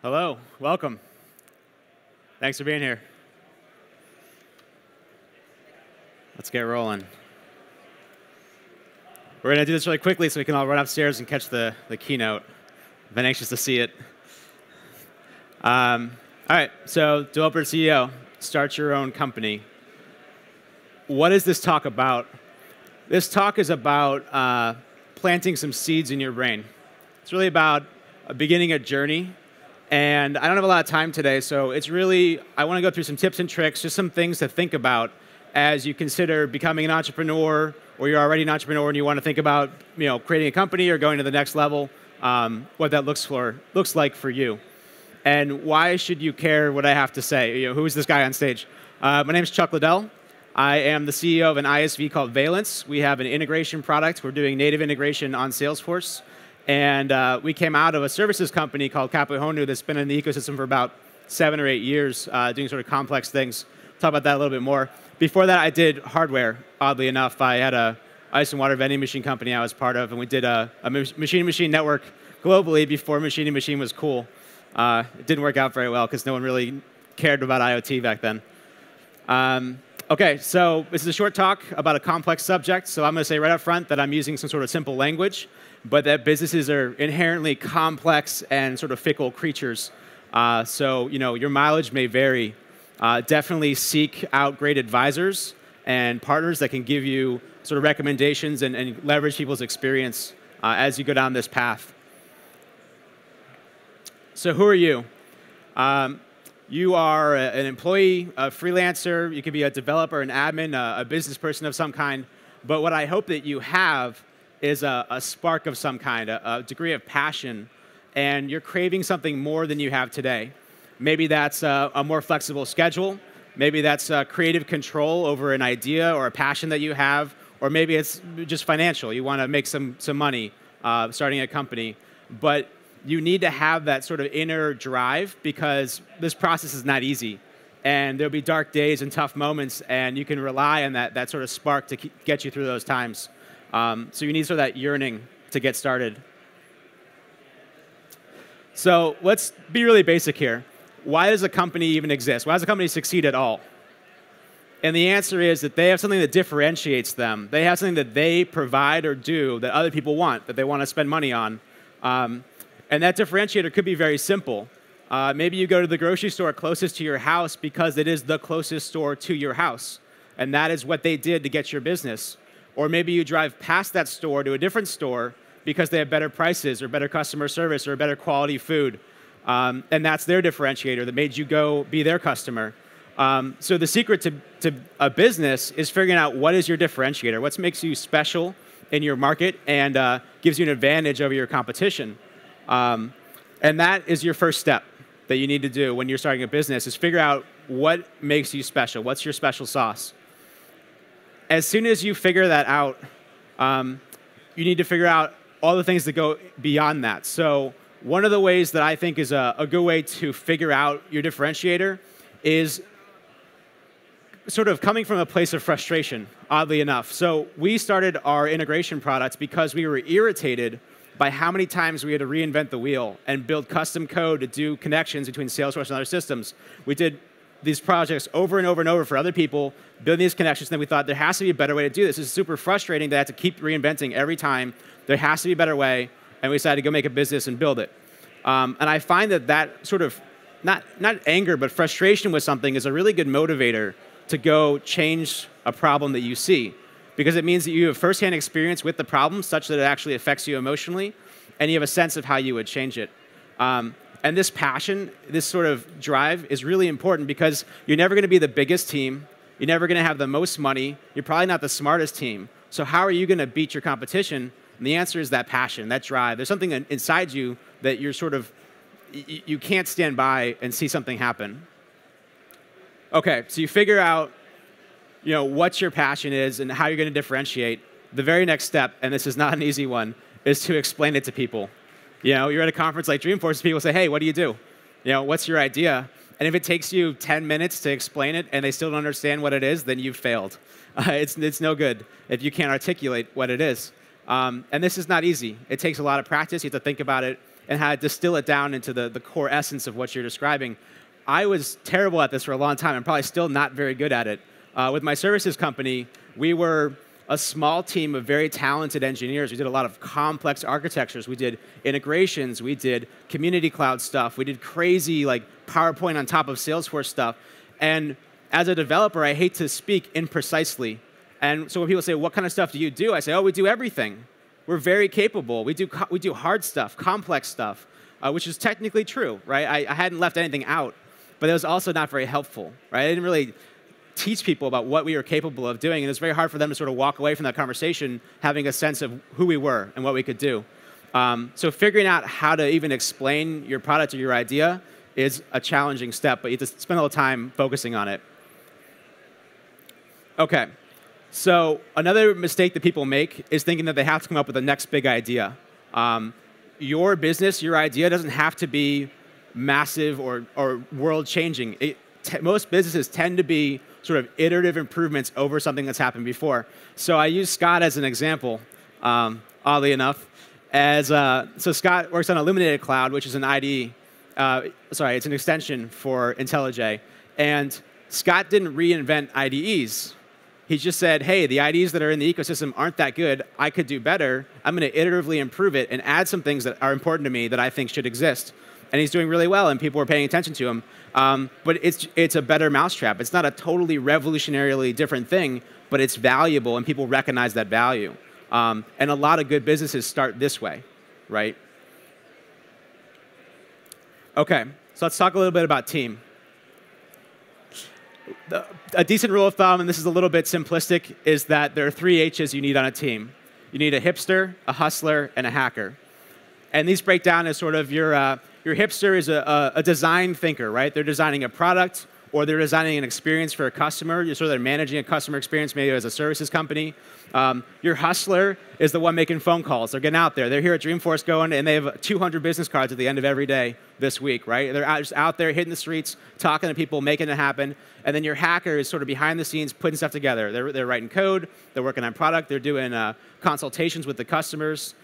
Hello, welcome. Thanks for being here. Let's get rolling. We're going to do this really quickly so we can all run upstairs and catch the keynote. I've been anxious to see it. All right, so developer CEO, start your own company. What is this talk about? This talk is about planting some seeds in your brain. It's really about beginning a journey. And I don't have a lot of time today, so it's really, I want to go through some tips and tricks, just some things to think about as you consider becoming an entrepreneur, or you're already an entrepreneur and you want to think about, you know, creating a company or going to the next level, what that looks like for you. And why should you care what I have to say? You know, who is this guy on stage? My name is Chuck Liddell. I am the CEO of an ISV called Valence. We have an integration product. We're doing native integration on Salesforce. And we came out of a services company called Kapohonu that's been in the ecosystem for about 7 or 8 years, doing sort of complex things. We'll talk about that a little bit more. Before that, I did hardware, oddly enough. I had an ice and water vending machine company I was part of, and we did a machine-to-machine network globally before machine-to-machine was cool. It didn't work out very well because no one really cared about IoT back then. OK, so this is a short talk about a complex subject. So I'm going to say right up front that I'm using some sort of simple language, but that businesses are inherently complex and sort of fickle creatures. So you know, your mileage may vary. Definitely seek out great advisors and partners that can give you sort of recommendations and leverage people's experience as you go down this path. So who are you? You are an employee, a freelancer. You could be a developer, an admin, a business person of some kind. But what I hope that you have is a spark of some kind, a degree of passion. And you're craving something more than you have today. Maybe that's a more flexible schedule. Maybe that's creative control over an idea or a passion that you have. Or maybe it's just financial. You want to make some money starting a company. But you need to have that sort of inner drive, because this process is not easy. And there'll be dark days and tough moments, and you can rely on that sort of spark to get you through those times. So you need sort of that yearning to get started. So let's be really basic here. Why does a company even exist? Why does a company succeed at all? And the answer is that they have something that differentiates them. They have something that they provide or do that other people want, that they want to spend money on. And that differentiator could be very simple. Maybe you go to the grocery store closest to your house because it is the closest store to your house, and that is what they did to get your business. Or maybe you drive past that store to a different store because they have better prices or better customer service or better quality food, and that's their differentiator that made you go be their customer. So the secret to a business is figuring out what is your differentiator, what makes you special in your market and gives you an advantage over your competition. And that is your first step that you need to do when you're starting a business, is figure out what makes you special. What's your special sauce? As soon as you figure that out, you need to figure out all the things that go beyond that. So one of the ways that I think is a good way to figure out your differentiator is sort of coming from a place of frustration, oddly enough. So we started our integration products because we were irritated by how many times we had to reinvent the wheel and build custom code to do connections between Salesforce and other systems. We did these projects over and over and over for other people, building these connections, and then we thought there has to be a better way to do this. It's super frustrating that I have to keep reinventing every time. There has to be a better way, and we decided to go make a business and build it. And I find that sort of, not anger, but frustration with something is a really good motivator to go change a problem that you see, because it means that you have firsthand experience with the problem such that it actually affects you emotionally, and you have a sense of how you would change it. And this passion, this sort of drive is really important, because you're never going to be the biggest team. You're never going to have the most money. You're probably not the smartest team. So how are you going to beat your competition? And the answer is that passion, that drive. There's something inside you that you're sort of, you can't stand by and see something happen. OK, so you figure out, you know, what your passion is and how you're going to differentiate. The very next step, and this is not an easy one, is to explain it to people. You know, you're at a conference like Dreamforce, people say, hey, what do? You know, what's your idea? And if it takes you 10 minutes to explain it and they still don't understand what it is, then you've failed. It's no good if you can't articulate what it is. And this is not easy. It takes a lot of practice. You have to think about it and how to distill it down into the core essence of what you're describing. I was terrible at this for a long time. I'm probably still not very good at it. With my services company, we were a small team of very talented engineers. We did a lot of complex architectures. We did integrations. We did community cloud stuff. We did crazy like PowerPoint on top of Salesforce stuff. And as a developer, I hate to speak imprecisely. And so when people say, what kind of stuff do you do? I say, oh, we do everything. We're very capable. We do hard stuff, complex stuff, which is technically true, right? I hadn't left anything out, but it was also not very helpful, right? I didn't really teach people about what we were capable of doing, and it's very hard for them to sort of walk away from that conversation having a sense of who we were and what we could do. So figuring out how to even explain your product or your idea is a challenging step, but you just spend a little time focusing on it. Okay, so another mistake that people make is thinking that they have to come up with the next big idea. Your business, your idea doesn't have to be massive or world-changing. Most businesses tend to be sort of iterative improvements over something that's happened before. So I use Scott as an example, oddly enough. So Scott works on Illuminated Cloud, which is an IDE. Sorry, it's an extension for IntelliJ. And Scott didn't reinvent IDEs. He just said, hey, the IDEs that are in the ecosystem aren't that good. I could do better. I'm going to iteratively improve it and add some things that are important to me that I think should exist. And he's doing really well, and people are paying attention to him. But it's a better mousetrap. It's not a totally revolutionarily different thing, but it's valuable, and people recognize that value. And a lot of good businesses start this way, right? OK, so let's talk a little bit about team. A decent rule of thumb, and this is a little bit simplistic, is that there are 3 H's you need on a team. You need a hipster, a hustler, and a hacker. And these break down as sort of your hipster is a design thinker, right? They're designing a product, or they're designing an experience for a customer. You're sort of managing a customer experience, maybe as a services company. Your hustler is the one making phone calls. They're getting out there. They're here at Dreamforce going, and they have 200 business cards at the end of every day this week, right? They're just out there hitting the streets, talking to people, making it happen. And then your hacker is sort of behind the scenes, putting stuff together. They're writing code. They're working on product. They're doing consultations with the customers.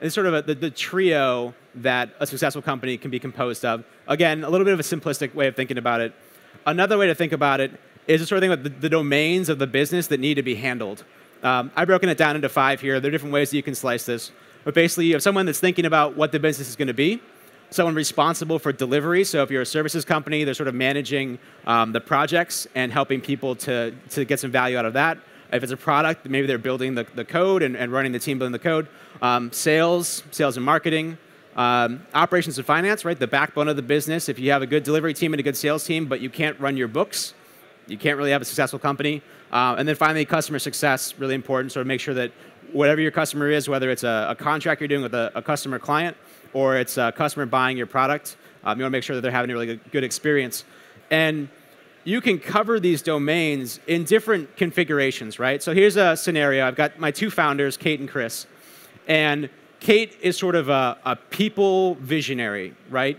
It's sort of the trio that a successful company can be composed of. Again, a little bit of a simplistic way of thinking about it. Another way to think about it is the sort of thing about the domains of the business that need to be handled. I've broken it down into 5 here. There are different ways that you can slice this. But basically, you have someone that's thinking about what the business is going to be, someone responsible for delivery. So if you're a services company, they're sort of managing the projects and helping people to get some value out of that. If it's a product, maybe they're building the code and running the team building the code. Sales and marketing. Operations and finance, right? The backbone of the business. If you have a good delivery team and a good sales team, but you can't run your books, you can't really have a successful company. And then finally, customer success, really important. Sort of make sure that whatever your customer is, whether it's a contract you're doing with a customer client, or it's a customer buying your product, you want to make sure that they're having a really good experience. And you can cover these domains in different configurations, right? So here's a scenario. I've got my 2 founders, Kate and Chris. And Kate is sort of a people visionary, right?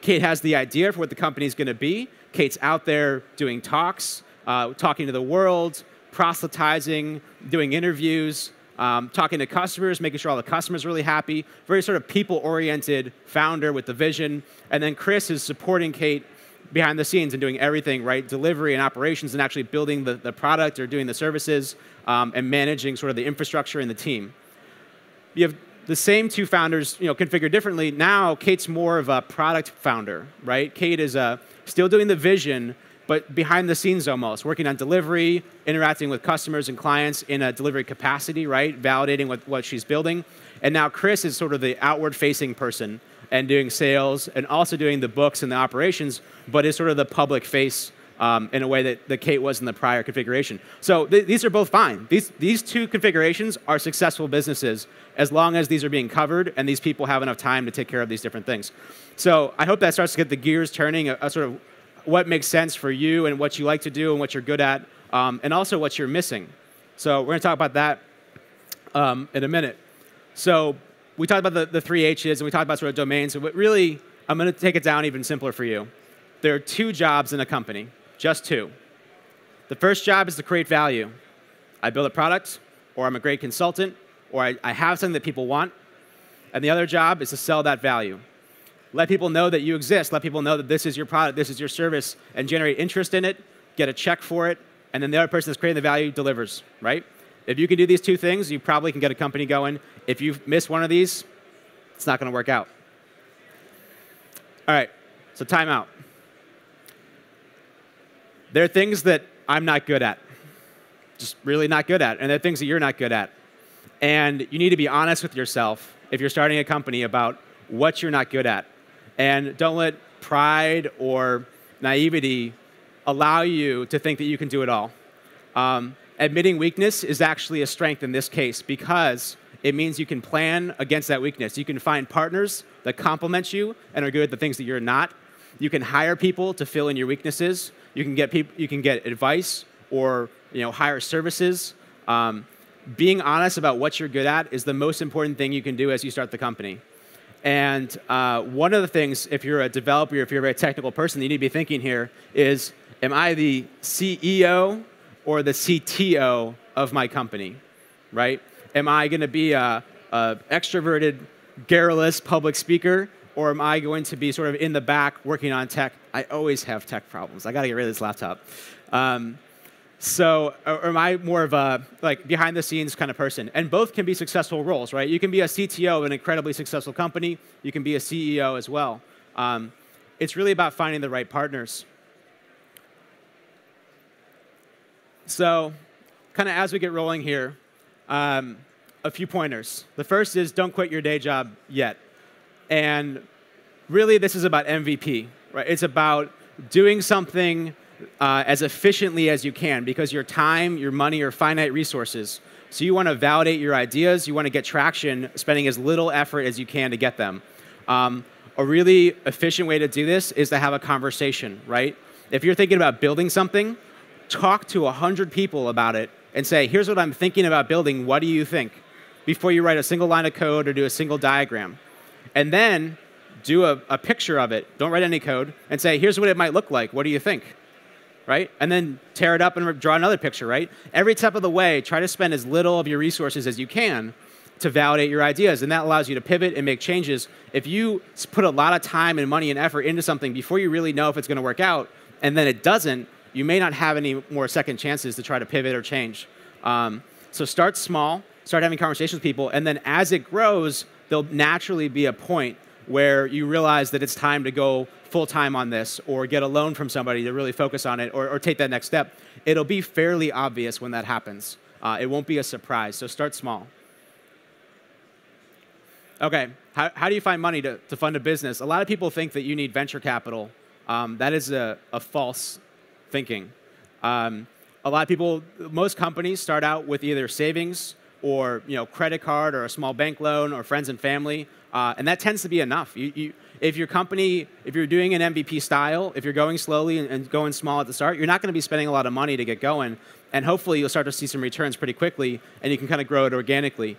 Kate has the idea for what the company's going to be. Kate's out there doing talks, talking to the world, proselytizing, doing interviews, talking to customers, making sure all the customers are really happy. Very sort of people-oriented founder with the vision. And then Chris is supporting Kate behind the scenes and doing everything, right? Delivery and operations and actually building the product or doing the services and managing sort of the infrastructure and the team. You have the same 2 founders, you know, configured differently. Now, Kate's more of a product founder, right? Kate is still doing the vision, but behind the scenes almost, working on delivery, interacting with customers and clients in a delivery capacity, right? Validating what she's building. And now Chris is sort of the outward-facing person and doing sales and also doing the books and the operations, but is sort of the public face in a way that Kate was in the prior configuration. So these are both fine. These 2 configurations are successful businesses as long as these are being covered and these people have enough time to take care of these different things. So I hope that starts to get the gears turning, a sort of what makes sense for you and what you like to do and what you're good at, and also what you're missing. So we're going to talk about that in a minute. So we talked about the 3 H's and we talked about sort of domains. So really, I'm going to take it down even simpler for you. There are 2 jobs in a company. Just 2. The first job is to create value. I build a product, or I'm a great consultant, or I have something that people want. And the other job is to sell that value. Let people know that you exist. Let people know that this is your product, this is your service, and generate interest in it, get a check for it, and then the other person that's creating the value delivers, right? If you can do these two things, you probably can get a company going. If you miss one of these, it's not going to work out. All right, so time out. There are things that I'm not good at, just really not good at, and there are things that you're not good at. And you need to be honest with yourself if you're starting a company about what you're not good at. And don't let pride or naivety allow you to think that you can do it all. Admitting weakness is actually a strength in this case because it means you can plan against that weakness. You can find partners that complement you and are good at the things that you're not. You can hire people to fill in your weaknesses. You can get advice or hire services. Being honest about what you're good at is the most important thing you can do as you start the company. And one of the things, if you're a developer, if you're a very technical person, you need to be thinking here is, am I the CEO or the CTO of my company, right? Am I going to be an extroverted, garrulous public speaker, or am I going to be sort of in the back working on tech? I always have tech problems. I got to get rid of this laptop. Or am I more of a behind the scenes kind of person? And both can be successful roles, right? You can be a CTO of an incredibly successful company. You can be a CEO as well. It's really about finding the right partners. So kind of as we get rolling here, a few pointers. The first is don't quit your day job yet. And really, this is about MVP, right? It's about doing something as efficiently as you can, because your time, your money are finite resources. So you want to validate your ideas. You want to get traction, spending as little effort as you can to get them. A really efficient way to do this is to have a conversation, right? If you're thinking about building something, talk to 100 people about it and say, here's what I'm thinking about building. What do you think? Before you write a single line of code or do a single diagram. And then do a picture of it. Don't write any code. And say, here's what it might look like. What do you think? Right? And then tear it up and draw another picture, right? Every step of the way, try to spend as little of your resources as you can to validate your ideas. And that allows you to pivot and make changes. If you put a lot of time and money and effort into something before you really know if it's going to work out, and then it doesn't, you may not have any more second chances to try to pivot or change. So start small, start having conversations with people, and then as it grows, there'll naturally be a point where you realize that it's time to go full-time on this or get a loan from somebody to really focus on it or take that next step. It'll be fairly obvious when that happens. It won't be a surprise, so start small. Okay, how do you find money to fund a business? A lot of people think that you need venture capital. That is a false thinking. A lot of people, most companies start out with either savings or credit card or a small bank loan or friends and family. And that tends to be enough. If your company, if you're doing an MVP style, if you're going slowly and going small at the start, you're not going to be spending a lot of money to get going. And hopefully, you'll start to see some returns pretty quickly, and you can kind of grow it organically.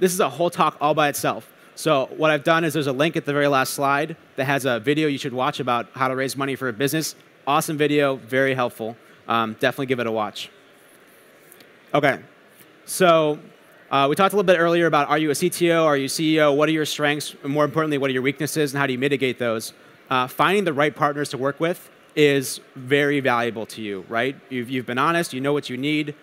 This is a whole talk all by itself. So what I've done is there's a link at the very last slide that has a video you should watch about how to raise money for a business. Awesome video, very helpful. Definitely give it a watch. OK. So we talked a little bit earlier about, are you a CTO, are you CEO, what are your strengths, and more importantly, what are your weaknesses, and how do you mitigate those? Finding the right partners to work with is very valuable to you, right? You've been honest, you know what you need.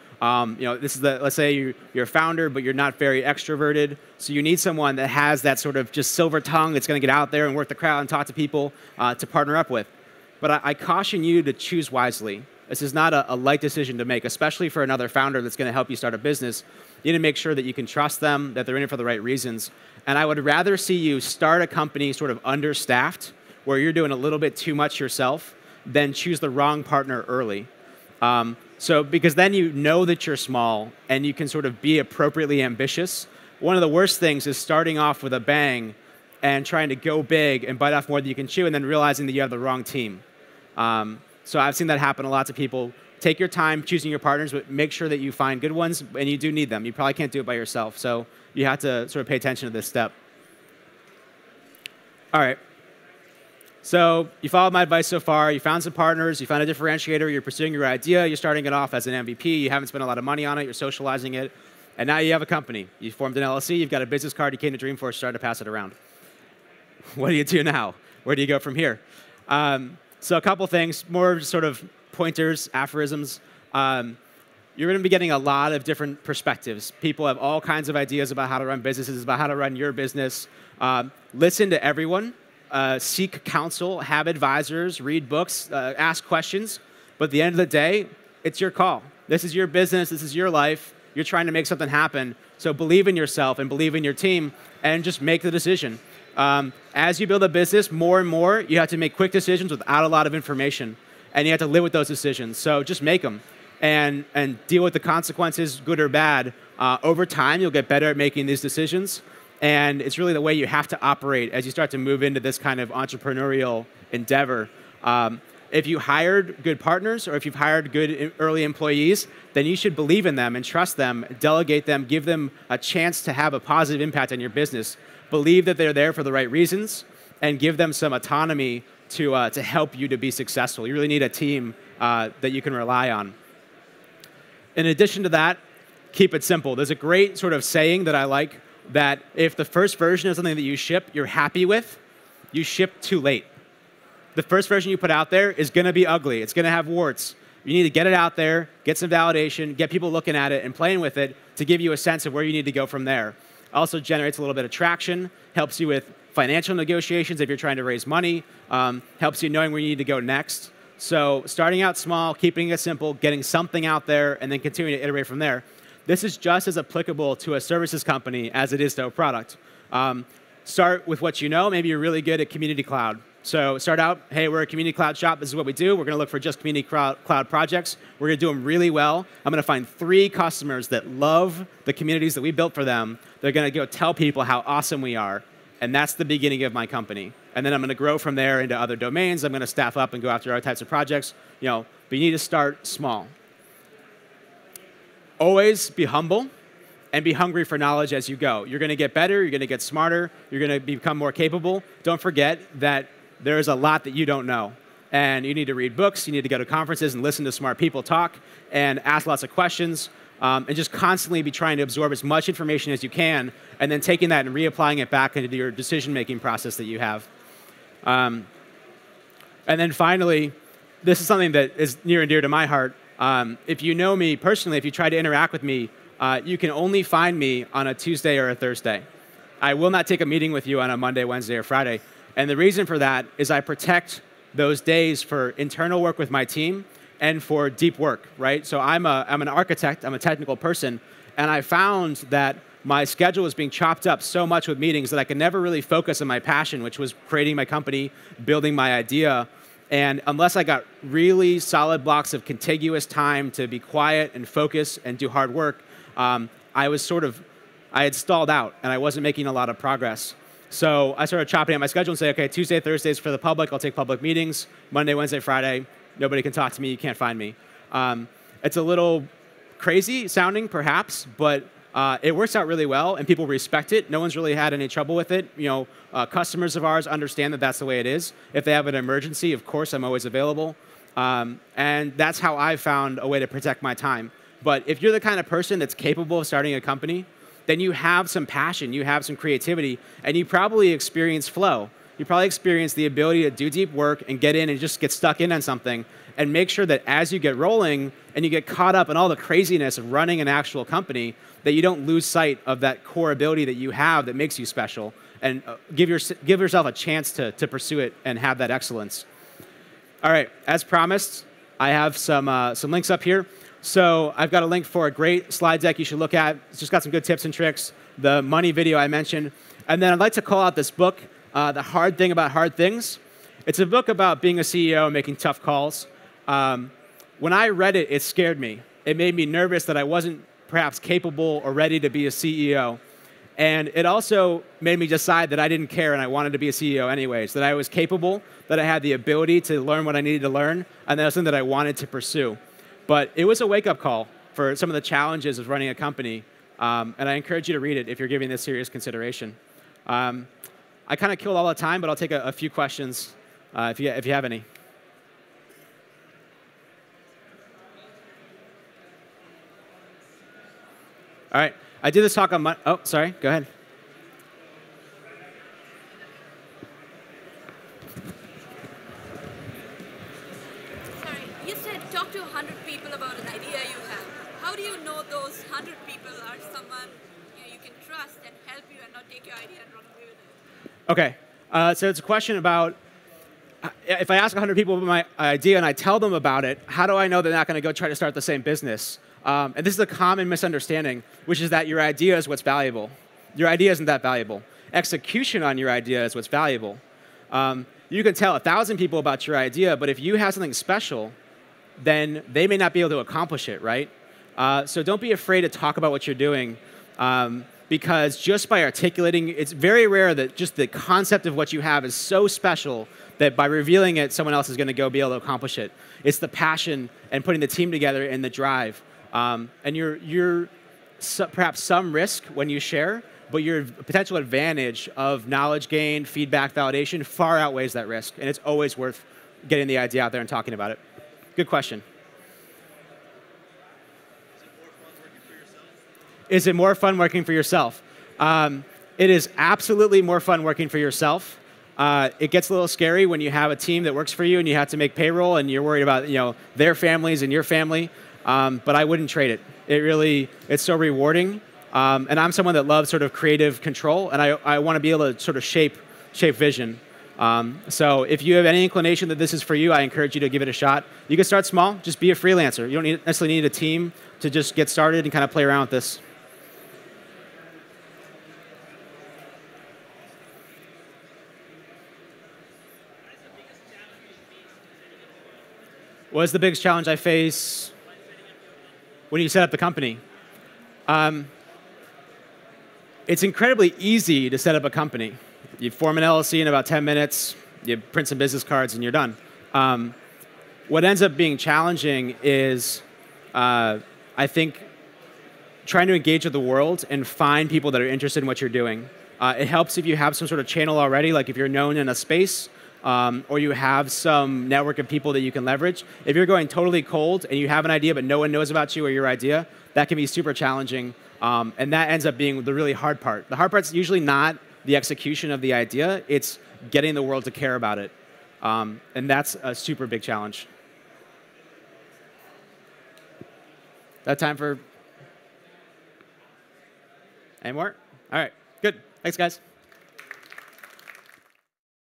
This is let's say you're a founder, but you're not very extroverted, so you need someone that has that sort of just silver tongue that's going to get out there and work the crowd and talk to people to partner up with. But I caution you to choose wisely. This is not a light decision to make, especially for another founder that's going to help you start a business. You need to make sure that you can trust them, that they're in it for the right reasons. And I would rather see you start a company sort of understaffed, where you're doing a little bit too much yourself, than choose the wrong partner early. Because then you know that you're small, and you can sort of be appropriately ambitious. One of the worst things is starting off with a bang and trying to go big and bite off more than you can chew, and then realizing that you have the wrong team. So I've seen that happen to lots of people. Take your time choosing your partners, but make sure that you find good ones, and you do need them. You probably can't do it by yourself, so you have to sort of pay attention to this step. All right. So you followed my advice so far. You found some partners. You found a differentiator. You're pursuing your idea. You're starting it off as an MVP. You haven't spent a lot of money on it. You're socializing it. And now you have a company. You formed an LLC. You've got a business card. You came to Dreamforce, started to pass it around. What do you do now? Where do you go from here? So a couple things, more sort of pointers, aphorisms. You're going to be getting a lot of different perspectives. People have all kinds of ideas about how to run businesses, about how to run your business. Listen to everyone. Seek counsel. Have advisors. Read books. Ask questions. But at the end of the day, it's your call. This is your business. This is your life. You're trying to make something happen. So believe in yourself and believe in your team and just make the decision. As you build a business, more and more, you have to make quick decisions without a lot of information. And you have to live with those decisions. So just make them and deal with the consequences, good or bad. Over time, you'll get better at making these decisions. And it's really the way you have to operate as you start to move into this kind of entrepreneurial endeavor. If you hired good partners or if you've hired good early employees, then you should believe in them and trust them, delegate them, give them a chance to have a positive impact on your business. Believe that they're there for the right reasons and give them some autonomy to help you to be successful. You really need a team that you can rely on. In addition to that, keep it simple. There's a great sort of saying that I like that if the first version of something that you ship you're happy with, you ship too late. The first version you put out there is going to be ugly. It's going to have warts. You need to get it out there, get some validation, get people looking at it and playing with it to give you a sense of where you need to go from there. Also generates a little bit of traction, helps you with financial negotiations if you're trying to raise money, helps you knowing where you need to go next. So starting out small, keeping it simple, getting something out there, and then continuing to iterate from there. This is just as applicable to a services company as it is to a product. Start with what you know. Maybe you're really good at community cloud. So start out, hey, we're a community cloud shop. This is what we do. We're going to look for just community cloud projects. We're going to do them really well. I'm going to find 3 customers that love the communities that we built for them. They're going to go tell people how awesome we are. And that's the beginning of my company. And then I'm going to grow from there into other domains. I'm going to staff up and go after other types of projects. You know, but you need to start small. Always be humble and be hungry for knowledge as you go. You're going to get better. You're going to get smarter. You're going to become more capable. Don't forget that there is a lot that you don't know. And you need to read books. You need to go to conferences and listen to smart people talk and ask lots of questions and just constantly be trying to absorb as much information as you can and then taking that and reapplying it back into your decision-making process that you have. And then finally, this is something that is near and dear to my heart. If you know me personally, if you try to interact with me, you can only find me on a Tuesday or a Thursday. I will not take a meeting with you on a Monday, Wednesday, or Friday. And the reason for that is I protect those days for internal work with my team and for deep work, right? So I'm an architect, I'm a technical person, and I found that my schedule was being chopped up so much with meetings that I could never really focus on my passion, which was creating my company, building my idea. And unless I got really solid blocks of contiguous time to be quiet and focus and do hard work, I had stalled out and I wasn't making a lot of progress. So I started chopping up my schedule and say, okay, Tuesday, Thursdays for the public, I'll take public meetings. Monday, Wednesday, Friday, nobody can talk to me, you can't find me. It's a little crazy sounding perhaps, but it works out really well and people respect it. No one's really had any trouble with it. You know, customers of ours understand that that's the way it is. If they have an emergency, of course, I'm always available. And that's how I found a way to protect my time. But if you're the kind of person that's capable of starting a company, then you have some passion, you have some creativity, and you probably experience flow. You probably experience the ability to do deep work and get in and just get stuck in on something and make sure that as you get rolling and you get caught up in all the craziness of running an actual company, that you don't lose sight of that core ability that you have that makes you special and give yourself a chance to pursue it and have that excellence. All right, as promised, I have some links up here. So I've got a link for a great slide deck you should look at. It's just got some good tips and tricks, the money video I mentioned. And then I'd like to call out this book, The Hard Thing About Hard Things. It's a book about being a CEO and making tough calls. When I read it, it scared me. It made me nervous that I wasn't perhaps capable or ready to be a CEO. And it also made me decide that I didn't care and I wanted to be a CEO anyways, that I was capable, that I had the ability to learn what I needed to learn, and that was something that I wanted to pursue. But it was a wake-up call for some of the challenges of running a company, and I encourage you to read it if you're giving this serious consideration. I kind of killed all the time, but I'll take a few questions if you have any. All right, I did this talk on Monday. Oh, sorry. Go ahead. Sorry. You said talk to 100 people about an idea you have. How do you know those 100 people are someone you can trust and help you and not take your idea and run away with it? OK. So it's a question about if I ask 100 people about my idea and I tell them about it, how do I know they're not going to go try to start the same business? And this is a common misunderstanding, which is that your idea is what's valuable. Your idea isn't that valuable. Execution on your idea is what's valuable. You can tell 1,000 people about your idea, but if you have something special, then they may not be able to accomplish it, right? So don't be afraid to talk about what you're doing, because just by articulating, it's very rare that just the concept of what you have is so special that by revealing it, someone else is going to be able to accomplish it. It's the passion and putting the team together and the drive. And perhaps some risk when you share, but your potential advantage of knowledge gain, feedback, validation far outweighs that risk. And it's always worth getting the idea out there and talking about it. Good question. Is it more fun working for yourself? It is absolutely more fun working for yourself. It gets a little scary when you have a team that works for you and you have to make payroll and you're worried about their families and your family. But I wouldn't trade it. It's so rewarding. And I'm someone that loves sort of creative control, and I want to be able to sort of shape vision. So if you have any inclination that this is for you, I encourage you to give it a shot. You can start small. Just be a freelancer. You don't necessarily need a team to just get started and kind of play around with this. What is the biggest challenge I face when you set up the company? It's incredibly easy to set up a company. You form an LLC in about 10 minutes, you print some business cards, and you're done. What ends up being challenging is, I think, trying to engage with the world and find people that are interested in what you're doing. It helps if you have some sort of channel already, like if you're known in a space, or you have some network of people that you can leverage. If you're going totally cold and you have an idea but no one knows about you or your idea, that can be super challenging. And that ends up being the really hard part. The hard part's usually not the execution of the idea. It's getting the world to care about it. And that's a super big challenge. That time for any more? All right, good. Thanks, guys.